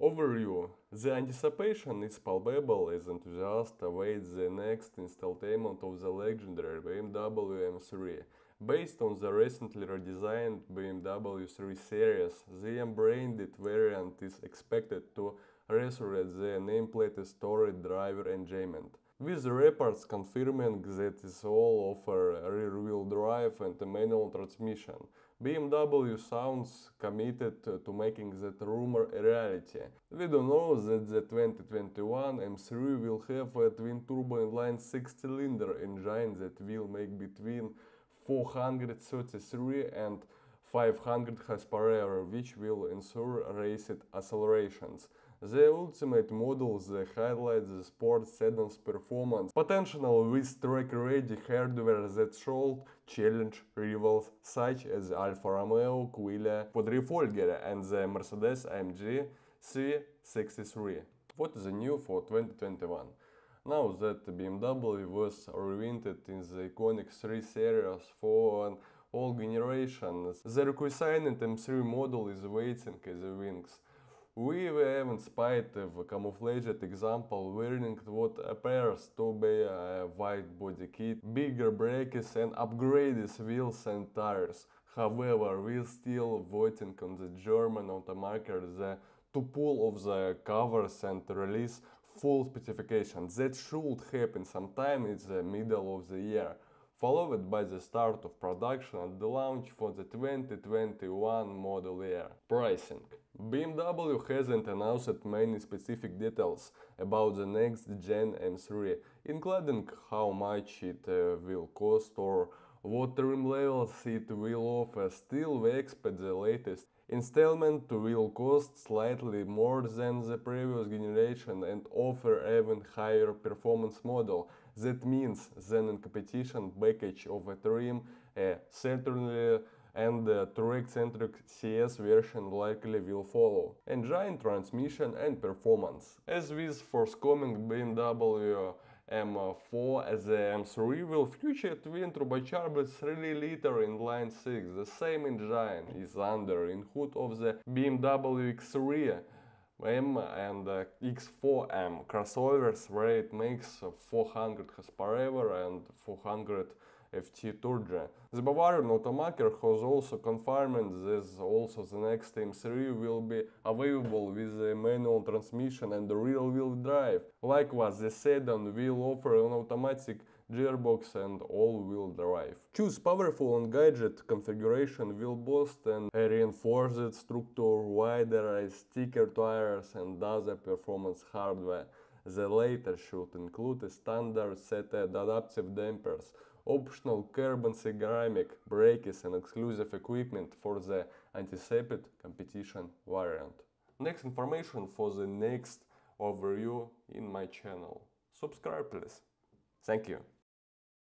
Overview. The anticipation is palpable as enthusiasts await the next installment of the legendary BMW M3. Based on the recently redesigned BMW 3 Series, the M-branded variant is expected to resurrect the nameplate's storied driver enjoyment, with reports confirming that it all offers rear-wheel drive and a manual transmission. BMW sounds committed to making that rumor a reality. We do know that the 2021 M3 will have a twin-turbo inline 6-cylinder engine that will make between 433 and 500 horsepower, which will ensure racing accelerations. The ultimate model that highlights the sport sedan's performance potential with track-ready hardware that should challenge rivals such as Alfa Romeo Giulia Quadrifoglio and the Mercedes-AMG C63. What is new for 2021? Now that BMW was reinvented in the iconic 3 Series for an old generation, the requisitioned M3 model is waiting in the wings. We have, in spite of a camouflaged example, wearing what appears to be a wide body kit, bigger brakes and upgraded wheels and tires. However, we're still waiting on the German automaker to pull off the covers and release full specification. That should happen sometime in the middle of the year, followed by the start of production and the launch for the 2021 model year. Pricing. BMW hasn't announced many specific details about the next gen M3, including how much it will cost or what trim levels it will offer. Still, we expect the latest installment will cost slightly more than the previous generation and offer even higher performance model. That means then a competition package of a trim, certainly, and a track-centric CS version likely will follow. Engine, transmission and performance. As with forthcoming BMW M4, the M3 will feature twin turbocharged 3-liter inline 6. The same engine is under in hood of the BMW X3 M and X4 M crossovers, where it makes 400 horsepower and 400 ft torque. The Bavarian automaker has also confirmed that also the next M3 will be available with a manual transmission and rear-wheel drive. Likewise, the sedan will offer an automatic gearbox and all-wheel drive. Choose powerful and gadget configuration will boast and reinforce its structure, wider sticker tires and other performance hardware. The latter should include a standard set of adaptive dampers, optional carbon ceramic brakes and exclusive equipment for the anticipated competition variant. Next information for the next overview in my channel. Subscribe, please. Thank you.